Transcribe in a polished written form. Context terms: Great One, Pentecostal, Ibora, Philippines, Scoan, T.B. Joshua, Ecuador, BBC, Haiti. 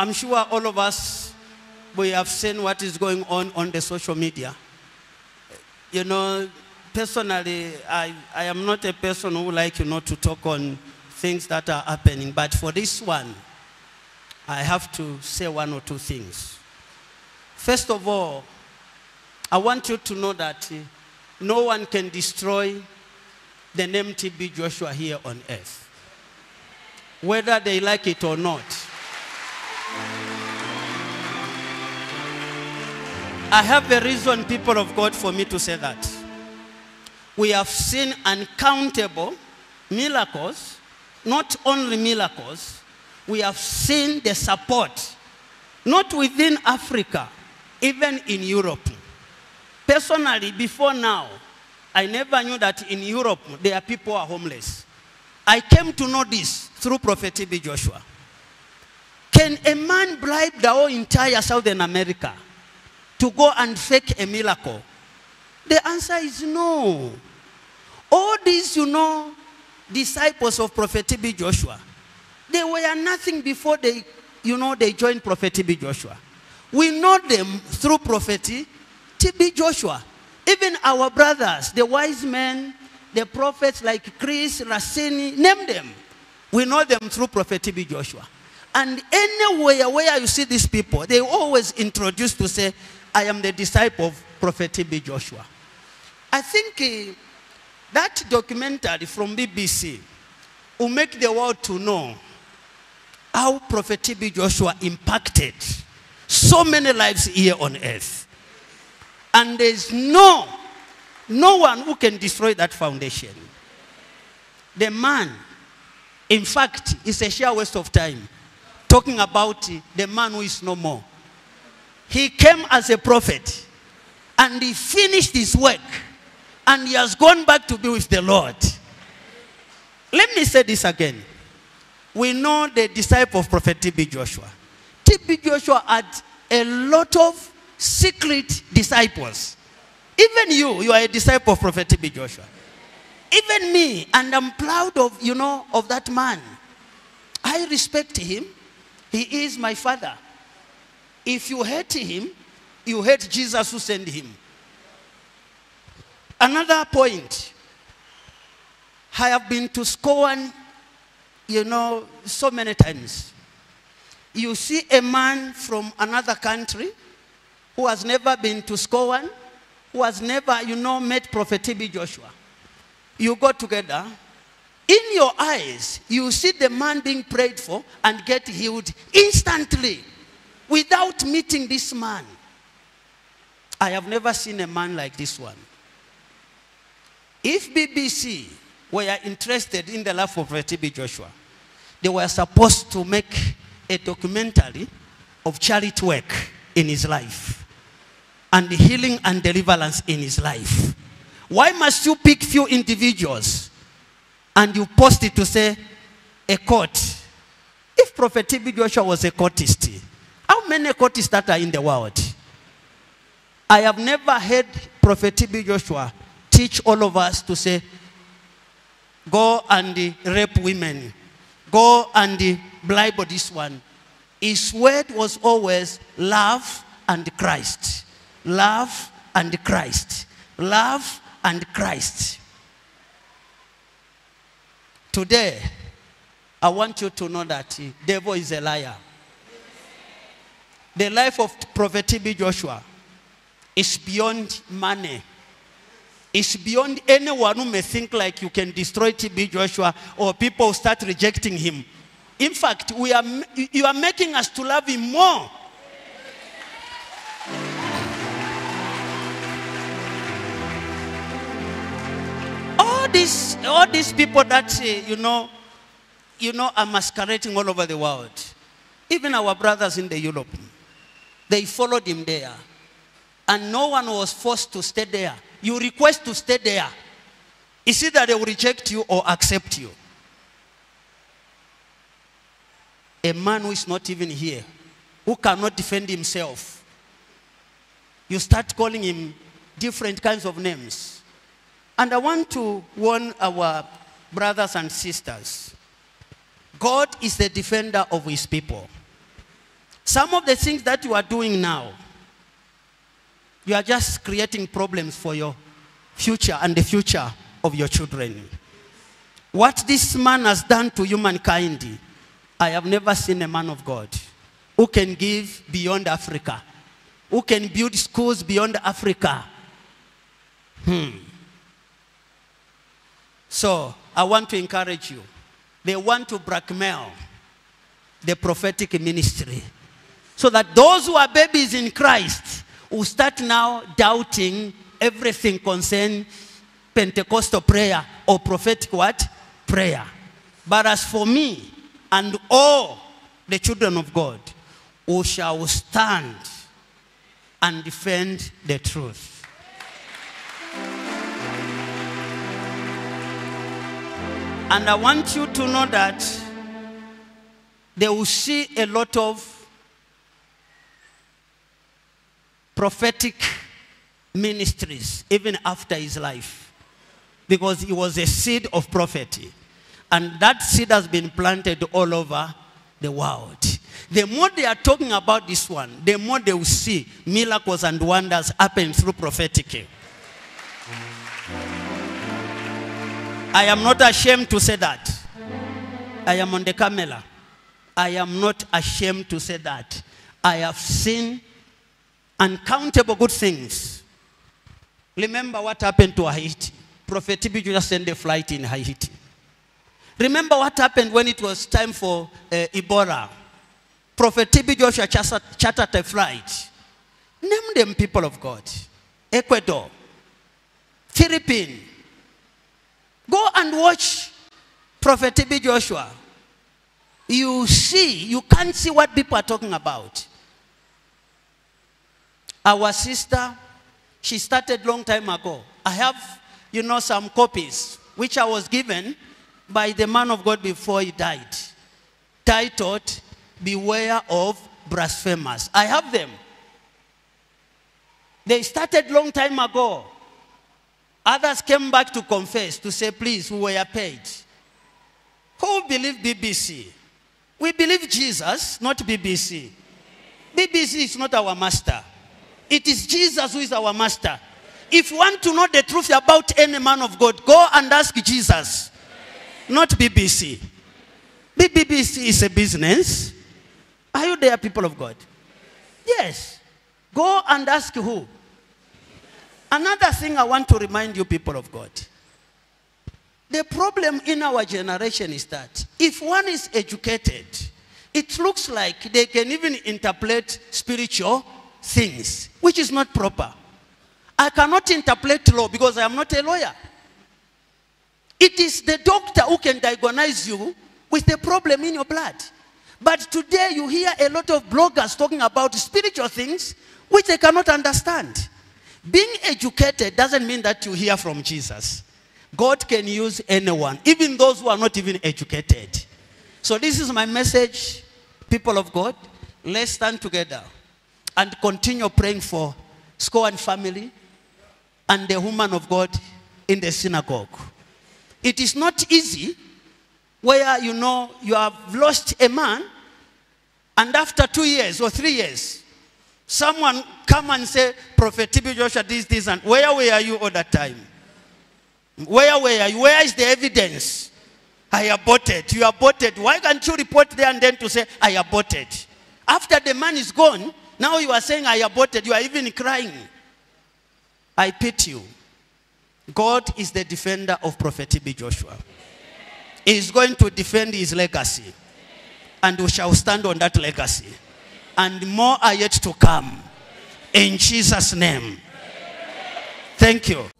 I'm sure all of us, we have seen what is going on the social media. You know, personally, I am not a person who like, you know, to talk on things that are happening. But for this one, I have to say one or two things. First of all, I want you to know that no one can destroy the name T.B. Joshua here on earth, whether they like it or not. I have a reason, people of God, for me to say that. We have seen uncountable miracles, not only miracles. We have seen the support, not within Africa, even in Europe. Personally, before now, I never knew that in Europe, there are people who are homeless. I came to know this through Prophet T.B. Joshua. Can a man bribe the whole entire Southern America to go and fake a miracle? The answer is no. All these, you know, disciples of Prophet T.B. Joshua, they were nothing before they, you know, they joined Prophet T.B. Joshua. We know them through Prophet T.B. Joshua. Even our brothers, the wise men, the prophets like Chris, Rassini, name them. We know them through Prophet T.B. Joshua. And anywhere where you see these people, they always introduce to say, I am the disciple of Prophet T.B. Joshua. I think that documentary from BBC will make the world to know how Prophet T.B. Joshua impacted so many lives here on earth. And there's no one who can destroy that foundation. The man, in fact, it's a sheer waste of time talking about the man who is no more. He came as a prophet, and he finished his work, and he has gone back to be with the Lord. Let me say this again. We know the disciple of Prophet T.B. Joshua. T.B. Joshua had a lot of secret disciples. Even you are a disciple of Prophet T.B. Joshua. Even me, and I'm proud of, you know, of that man. I respect him. He is my father. If you hate him, you hate Jesus who sent him. Another point. I have been to Scoan, you know, so many times. You see a man from another country who has never been to Scoan, who has never, you know, met Prophet T.B. Joshua. You go together. In your eyes, you see the man being prayed for and get healed instantly without meeting this man. I have never seen a man like this one. If BBC were interested in the life of T.B. Joshua, they were supposed to make a documentary of charity work in his life and healing and deliverance in his life. Why must you pick few individuals and you post it to say a court? If Prophet T.B. Joshua was a courtist, how many courtists that are in the world? I have never heard Prophet T.B. Joshua teach all of us to say, go and rape women. Go and bribe this one. His word was always love and Christ. Love and Christ. Love and Christ. Today, I want you to know that the devil is a liar. The life of Prophet T.B. Joshua is beyond money. It's beyond anyone who may think like you can destroy T.B. Joshua or people start rejecting him. In fact, you are making us to love him more. All these people that, you know, are masquerading all over the world. Even our brothers in the Europe, they followed him there. And no one was forced to stay there. You request to stay there. It's either they will reject you or accept you. A man who is not even here, who cannot defend himself, you start calling him different kinds of names. And I want to warn our brothers and sisters. God is the defender of his people. Some of the things that you are doing now, you are just creating problems for your future and the future of your children. What this man has done to humankind, I have never seen a man of God who can give beyond Africa, who can build schools beyond Africa. So I want to encourage you. They want to blackmail the prophetic ministry, so that those who are babies in Christ will start now doubting everything concerning Pentecostal prayer or prophetic what? Prayer. But as for me and all the children of God, we shall stand and defend the truth. And I want you to know that they will see a lot of prophetic ministries even after his life, because he was a seed of prophecy, and that seed has been planted all over the world. The more they are talking about this one, the more they will see miracles and wonders happen through prophetic. I am not ashamed to say that. I am on the camera. I am not ashamed to say that. I have seen uncountable good things. Remember what happened to Haiti. Prophet T.B. Joshua sent a flight in Haiti. Remember what happened when it was time for Ibora. Prophet T.B. Joshua chartered a flight. Name them, people of God. Ecuador. Philippines. Go and watch Prophet T.B. Joshua. You see, you can't see what people are talking about. Our sister, she started long time ago. I have, you know, some copies which I was given by the man of God before he died, titled, Beware of Blasphemers. I have them. They started long time ago. Others came back to confess, to say, please, we were paid. Who believe BBC? We believe Jesus, not BBC. BBC is not our master. It is Jesus who is our master. If you want to know the truth about any man of God, go and ask Jesus, not BBC. BBC is a business. Are you there, people of God? Yes. Go and ask who? Another thing I want to remind you, people of God. The problem in our generation is that if one is educated, it looks like they can even interpret spiritual things, which is not proper. I cannot interpret law because I am not a lawyer. It is the doctor who can diagnose you with the problem in your blood. But today you hear a lot of bloggers talking about spiritual things which they cannot understand. Being educated doesn't mean that you hear from Jesus. God can use anyone, even those who are not even educated. So this is my message, people of God. Let's stand together and continue praying for Scoan family and the woman of God in the synagogue. It is not easy where, you know, you have lost a man and after 2 years or 3 years, someone come and say, Prophet T.B. Joshua, this, and where were you all that time? Where were you? Where is the evidence? I aborted. You aborted. Why can't you report there and then to say, I aborted? After the man is gone, now you are saying, I aborted. You are even crying. I pity you. God is the defender of Prophet T.B. Joshua. He is going to defend his legacy. And we shall stand on that legacy. And more are yet to come. In Jesus' name. Thank you.